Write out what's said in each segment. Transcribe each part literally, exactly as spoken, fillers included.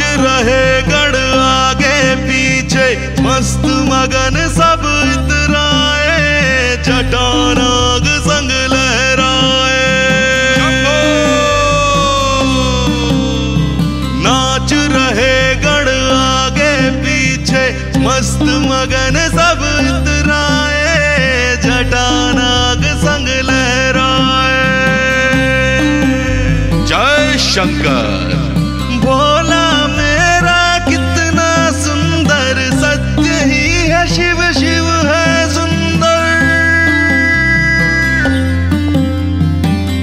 कुछ रहे गढ़ आगे पीछे, मस्त मगन सब इतराए, जटानाग संग लहराए, नाच रहे गढ़ आगे पीछे, मस्त मगन सब इतराए, जटानाग संग लहराए। जय शंकर। भोला मेरा कितना सुंदर, सत्य ही है शिव शिव है सुंदर।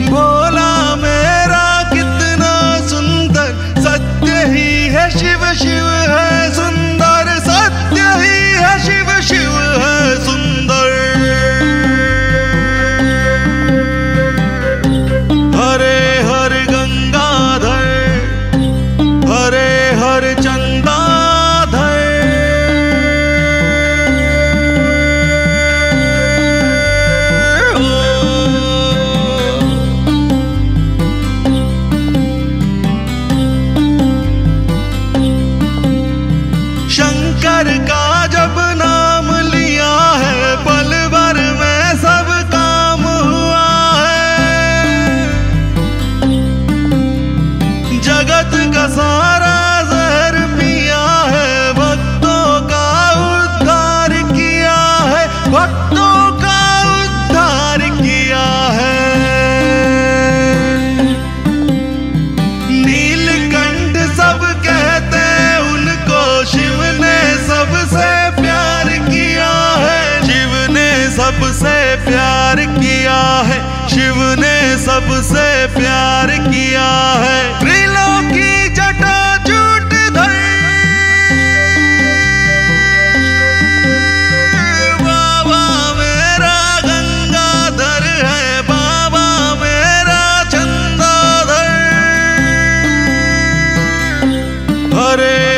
भोला मेरा कितना सुंदर, सत्य ही है शिव शिव है सुंदर, सत्य ही है शिव शिव है सुंदर। हरे हर गंगाधर, हरे हर चंदाधर, शंकर का जब नाम लिया है, पल भर में सब काम हुआ है। जगत का सारा सबसे प्यार किया है, शिव ने सबसे प्यार किया है। त्रिलों की जटा जूट धरी, बाबा मेरा गंगाधर है, बाबा मेरा चंदाधर। हरे